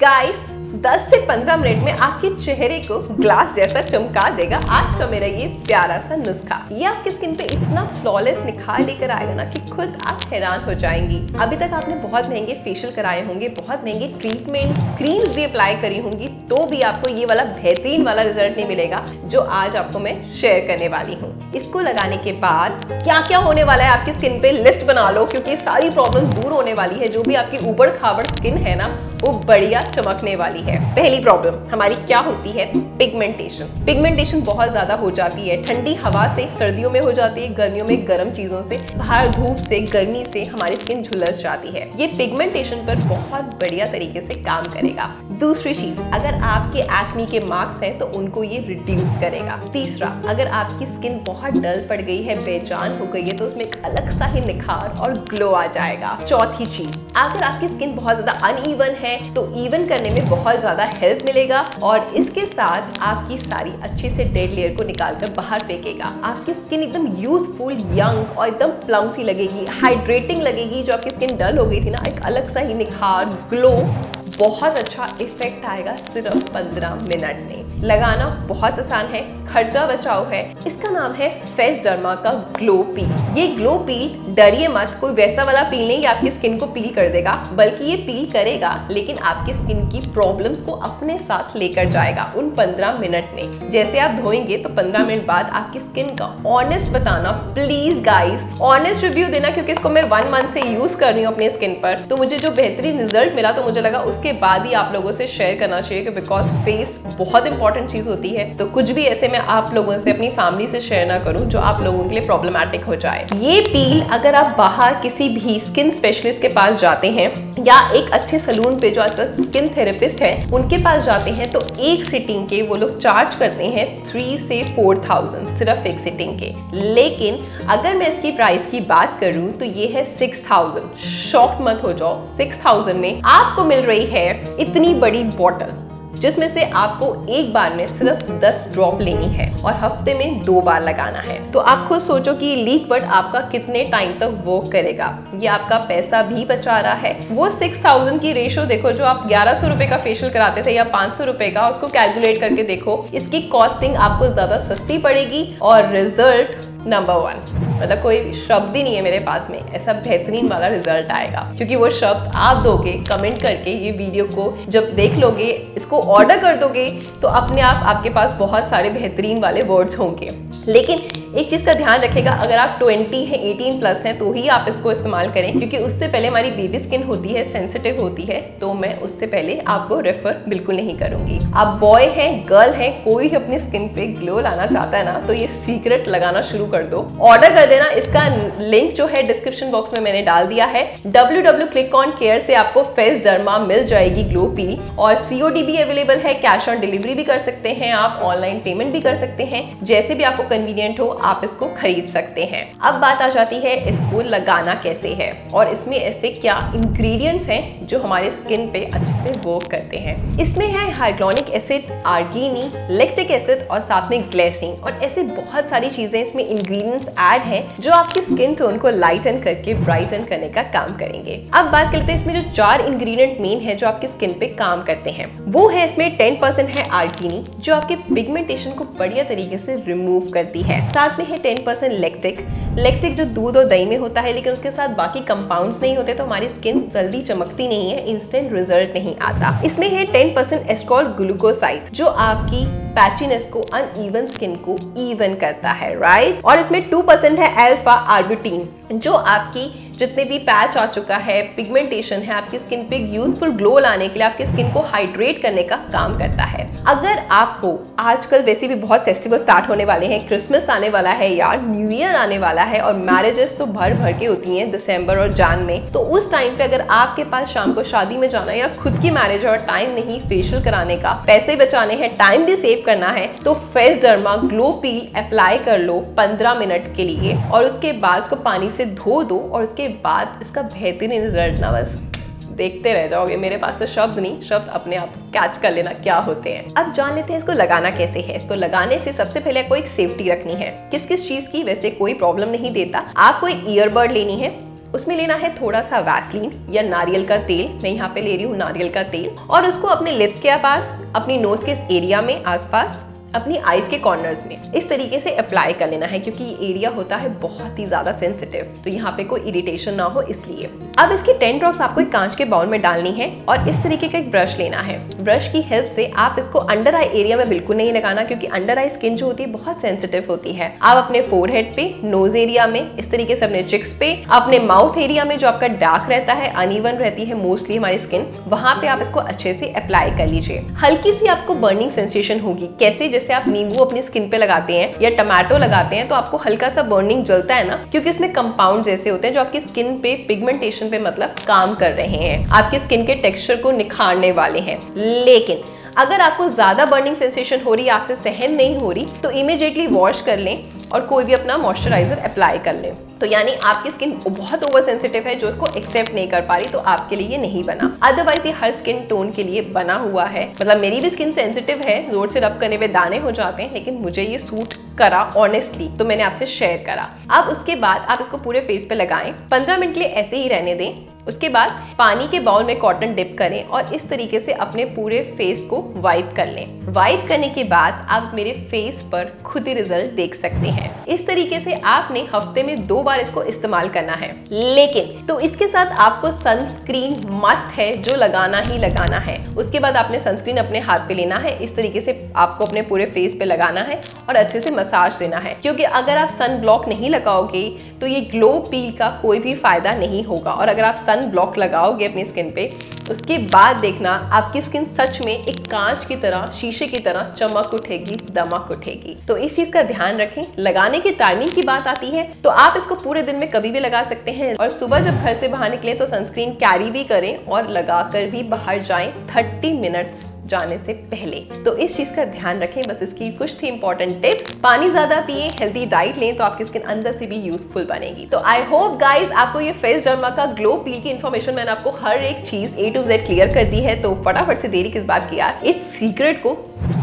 Guys 10 से 15 minute में आपके चेहरे को ग्लास जैसा चमका देगा आज का मेरा ये प्यारा सा नुस्खा। ये आपकी स्किन पे इतना फ्लॉलेस निखार लेकर आएगा ना कि खुद आप हैरान हो जाएंगी। अभी तक आपने बहुत महंगे फेशियल कराए होंगे, बहुत महंगे ट्रीटमेंट, क्रीम्स भी अप्लाई करी होंगी, तो भी आपको ये वाला बेहतरीन वाला रिजल्ट नहीं मिलेगा जो आज आपको मैं शेयर करने वाली हूँ। इसको लगाने के बाद क्या क्या होने वाला है आपकी स्किन पे लिस्ट बना लो, क्योंकि सारी प्रॉब्लम दूर होने वाली है। जो भी आपकी उबड़ खाबड़ स्किन है ना, वो बढ़िया चमकने वाली है। पहली प्रॉब्लम हमारी क्या होती है? पिगमेंटेशन। पिगमेंटेशन बहुत ज्यादा हो जाती है। ठंडी हवा से, सर्दियों में हो जाती है, गर्मियों में गर्म चीजों से, बाहर धूप से, गर्मी से हमारी स्किन झुलस जाती है। ये पिगमेंटेशन पर बहुत बढ़िया तरीके से काम करेगा। दूसरी चीज, अगर आपके एक्ने के मार्क्स हैं तो उनको ये रिड्यूस करेगा। तीसरा, अगर आपकी स्किन बहुत डल पड़ गई है, बेजान हो गई है, तो उसमें एक अलग सा ही निखार और ग्लो आ जाएगा। चौथी चीज, अगर आपकी स्किन बहुत ज्यादा अनइवन है तो इवन करने में बहुत ज्यादा हेल्प मिलेगा और इसके साथ आपकी सारी अच्छे से डेड लेयर को निकालकर बाहर फेंकेगा। आपकी स्किन एकदम यूथफुल, यंग और एकदम प्लम सी लगेगी, हाइड्रेटिंग लगेगी। जो आपकी स्किन डल हो गई थी ना, एक अलग सा ही निखार, ग्लो, बहुत अच्छा इफेक्ट आएगा सिर्फ 15 मिनट में। लगाना बहुत आसान है, खर्चा बचाओ है। इसका नाम है फैसडर्म का ग्लो पील। ये ग्लो पील, डरिए मत, कोई वैसा वाला पील नहीं आपकी स्किन को पील कर देगा, बल्कि ये पील करेगा लेकिन आपकी स्किन की प्रॉब्लम्स को अपने साथ लेकर जाएगा उन 15 मिनट में। जैसे आप धोएंगे तो 15 मिनट बाद आपकी स्किन का ऑनेस्ट बताना प्लीज गाइस, ऑनेस्ट रिव्यू देना, क्योंकि इसको मैं 1 मंथ से यूज कर रही हूँ अपने स्किन पर। तो मुझे जो बेहतरीन रिजल्ट मिला तो मुझे लगा उसके बाद ही आप लोगों से शेयर करना चाहिए, बिकॉज फेस बहुत इंपॉर्टेंट चीज होती है। तो कुछ भी ऐसे मैं आप लोगों से, अपनी फैमिली से शेयर ना करूं जो आप लोगों के लिए प्रॉब्लमैटिक हो जाए। ये पील अगर आप बाहर किसी भी स्किन स्पेशलिस्ट के पास जाते हैं या एक अच्छे सलून पे जो आजकल स्किन थेरेपिस्ट है उनके पास जाते हैं, तो एक सिटिंग के वो लोग चार्ज करते हैं 3 से 4,000 सिर्फ एक सिटिंग के। लेकिन अगर मैं इसकी प्राइस की बात करूं तो ये है 6,000। शॉक मत हो जाओ, 6,000 में आपको मिल रही है इतनी बड़ी बॉटल, जिसमें से आपको एक बार में सिर्फ 10 ड्रॉप लेनी है और हफ्ते में 2 बार लगाना है। तो आप खुद सोचो कि लीक बट आपका कितने टाइम तक वर्क करेगा। ये आपका पैसा भी बचा रहा है। वो 6,000 की रेशो देखो, जो आप 1100 रुपए का फेशियल कराते थे या 500 रुपए का, उसको कैलकुलेट करके देखो। इसकी कॉस्टिंग आपको ज्यादा सस्ती पड़ेगी और रिजल्ट नंबर 1, मतलब कोई शब्द ही नहीं है मेरे पास में ऐसा बेहतरीन वाला रिजल्ट आएगा, क्योंकि वो शब्द आप दोगे कमेंट करके। ये वीडियो को जब देख लोगे, इसको ऑर्डर कर दोगे, तो अपने आप आपके पास बहुत सारे बेहतरीन वाले वर्ड्स होंगे। लेकिन एक चीज़ का ध्यान रखेगा, अगर आप 20 हैं, 18 प्लस हैं, तो ही आप इसको इस्तेमाल करें, क्योंकि उससे पहले हमारी बेबी स्किन होती है, सेंसिटिव होती है, तो मैं उससे पहले आपको रेफर बिल्कुल नहीं करूँगी। आप बॉय हैं, गर्ल हैं, कोई भी अपनी स्किन पे ग्लो लाना चाहता है ना, तो ये सीक्रेट लगाना शुरू कर दो। ऑर्डर कर देना, इसका लिंक जो है डिस्क्रिप्शन बॉक्स में मैंने डाल दिया है। www.clickoncare से आपको फैसडर्म मिल जाएगी ग्लो पील, और COD भी अवेलेबल है, कैश ऑन डिलीवरी भी कर सकते हैं आप, ऑनलाइन पेमेंट भी कर सकते हैं। जैसे भी आपको कन्वीनियंट हो आप इसको खरीद सकते हैं। अब बात आ जाती है इसको लगाना कैसे है और इसमें ऐसे क्या इंग्रेडिएंट्स हैं जो हमारे स्किन पे अच्छे से वर्क करते हैं। इसमें है hyaluronic acid, arginine, lactic acid और साथ में ग्लिसरीन, और ऐसे बहुत सारी चीजें इसमें इंग्रेडिएंट्स ऐड हैं जो आपकी स्किन टोन को लाइटन करके ब्राइटन करने का काम करेंगे। अब बात करते हैं इसमें जो 4 इंग्रेडिएंट मेन है जो आपकी स्किन पे काम करते हैं। वो है, इसमें 10% है आर्गिनी जो आपके पिगमेंटेशन को बढ़िया तरीके से रिमूव करती है। साथ में है 10% लैक्टिक जो दूध और दही में होता है, लेकिन उसके साथ बाकी कंपाउंड्स नहीं होते, तो हमारी स्किन जल्दी चमकती नहीं है, इंस्टेंट रिजल्ट नहीं आता। इसमें है 10% एस्ट्रॉल ग्लूकोसाइड जो आपकी पैचीनेस को, अनइवन स्किन को इवन करता है, राइट। और इसमें 2% है अल्फा आर्बुटीन जो आपकी जितने भी पैच आ चुका है, पिगमेंटेशन है, आपकी स्किन पे यूथफुल ग्लो लाने के लिए, आपकी स्किन को हाइड्रेट करने का काम करता है। अगर आपको आजकल वैसे भी बहुत फेस्टिवल स्टार्ट होने वाले हैं, क्रिसमस आने वाला है यार, न्यू ईयर आने वाला है, और मैरिजेस तो भर भर के होती हैं दिसंबर और जान में, तो उस टाइम पे अगर आपके पास शाम को शादी में जाना है या खुद की मैरिज और टाइम नहीं फेशियल कराने का, पैसे बचाने हैं, टाइम भी सेव करना है, तो फैसडर्म ग्लो पील अप्लाई कर लो 15 मिनट के लिए, और उसके बाद उसको पानी से धो दो, और उसके बाद इसका बेहतरीन रिजल्ट ना बस देखते रह जाओगे। मेरे पास तो शब्द नहीं, शब्द अपने आप कैच कर लेना क्या होते हैं। अब जान लेते हैं इसको लगाना कैसे है। इसको लगाने से सबसे पहले आपको एक सेफ्टी रखनी है, किस किस चीज की वैसे कोई प्रॉब्लम नहीं देता। आपको एक ईयरबड लेनी है, उसमें लेना है थोड़ा सा वैसलीन या नारियल का तेल, मैं यहाँ पे ले रही हूँ नारियल का तेल, और उसको अपने लिप्स के पास, अपनी नोज के इस एरिया में आसपास, अपनी आईज के कॉर्नर्स में इस तरीके से अप्लाई कर लेना है, क्योंकि ये एरिया होता है बहुत ही ज्यादा सेंसिटिव, तो यहाँ पे कोई इरिटेशन ना हो इसलिए। अब इसके 10 ड्रॉप्स आपको एक कांच के बाउल में डालनी है और इस तरीके का एक ब्रश लेना है। ब्रश की हेल्प से आप इसको अंडर आई एरिया में बिल्कुल नहीं लगाना, क्योंकि अंडर आई स्किन जो होती है बहुत सेंसिटिव होती है। आप अपने फोरहेड पे, नोज एरिया में, इस तरीके से अपने चिक्स पे, अपने माउथ एरिया में जो आपका डार्क रहता है, अनइवन रहती है मोस्टली हमारी स्किन, वहाँ पे आप इसको अच्छे से अप्लाई कर लीजिए। हल्की सी आपको बर्निंग सेंसेशन होगी, कैसे? जैसे आप नींबू अपनी स्किन पे लगाते हैं या टमाटो लगाते हैं तो आपको हल्का सा बर्निंग जलता है ना, क्योंकि उसमें कंपाउंड्स ऐसे होते हैं जो आपकी स्किन पे, पिगमेंटेशन पे मतलब काम कर रहे हैं, आपकी स्किन के टेक्सचर को निखारने वाले हैं। लेकिन अगर आपको ज्यादा बर्निंग सेंसेशन हो रही है, आपसे सहन नहीं हो रही, तो इमीडिएटली वॉश कर लें और कोई भी अपना मॉइस्चराइजर अप्लाई कर लें। तो यानी आपकी स्किन बहुत ओवर सेंसिटिव है जो इसको एक्सेप्ट नहीं कर पा रही, तो आपके लिए ये नहीं बना। अदरवाइज ये हर स्किन टोन के लिए बना हुआ है, मतलब मेरी भी स्किन सेंसिटिव है, जोर से रब करने पे दाने हो जाते हैं, लेकिन मुझे ये सूट करा ऑनेस्टली, तो मैंने आपसे शेयर करा। अब उसके बाद आप इसको पूरे फेस पे लगाएं, 15 मिनट के लिए ऐसे ही रहने दें। उसके बाद पानी के बाउल में कॉटन डिप करें और इस तरीके से अपने पूरे फेस को वाइप कर लें। वाइप करने के बाद आप मेरे फेस पर खुद ही रिजल्ट देख सकते हैं। इस तरीके से आपने हफ्ते में 2 बार इसको इस्तेमाल करना है, लेकिन तो इसके साथ आपको सनस्क्रीन मस्ट है, जो लगाना ही लगाना है। उसके बाद आपने सनस्क्रीन अपने हाथ पे लेना है, इस तरीके से आपको अपने पूरे फेस पे लगाना है और अच्छे से मसाज देना है, क्योंकि अगर आप सन ब्लॉक नहीं लगाओगे तो ये ग्लो पील का कोई भी फायदा नहीं होगा। और अगर आप सन ब्लॉक लगाओगे अपनी स्किन पे, उसके बाद देखना आपकी स्किन सच में एक कांच की तरह, शीशे की तरह चमक उठेगी, दमक उठेगी। तो इस चीज का ध्यान रखें। लगाने के टाइमिंग की बात आती है तो आप इसको पूरे दिन में कभी भी लगा सकते हैं, और सुबह जब घर से बाहर निकले तो सनस्क्रीन कैरी भी करें और लगाकर भी बाहर जाएं 30 मिनट्स जाने से पहले। तो इस चीज का ध्यान रखें। बस इसकी कुछ थी इंपॉर्टेंट टिप्स। पानी ज्यादा पिए, हेल्दी डाइट लें, तो आपकी स्किन अंदर से भी यूजफुल बनेगी। तो आई होप गाइज आपको ये फैसडर्म का ग्लो पील की इन्फॉर्मेशन, मैंने आपको हर एक चीज A to Z क्लियर कर दी है, तो फटाफट से देरी किस बात की यार, इस सीक्रेट को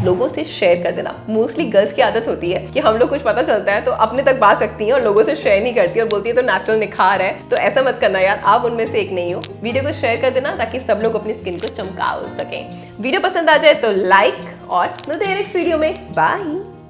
लोगों से शेयर कर देना। मोस्टली गर्ल्स की आदत होती है कि हम लोग कुछ पता चलता है तो अपने तक बात रखती हैं और लोगों से शेयर नहीं करती और बोलती है तो नेचुरल निखार है। तो ऐसा मत करना यार, आप उनमें से एक नहीं हो। वीडियो को शेयर कर देना ताकि सब लोग अपनी स्किन को चमका सकें। वीडियो पसंद आ जाए तो लाइक, और मिलते हैं नेक्स्ट वीडियो में। बाय।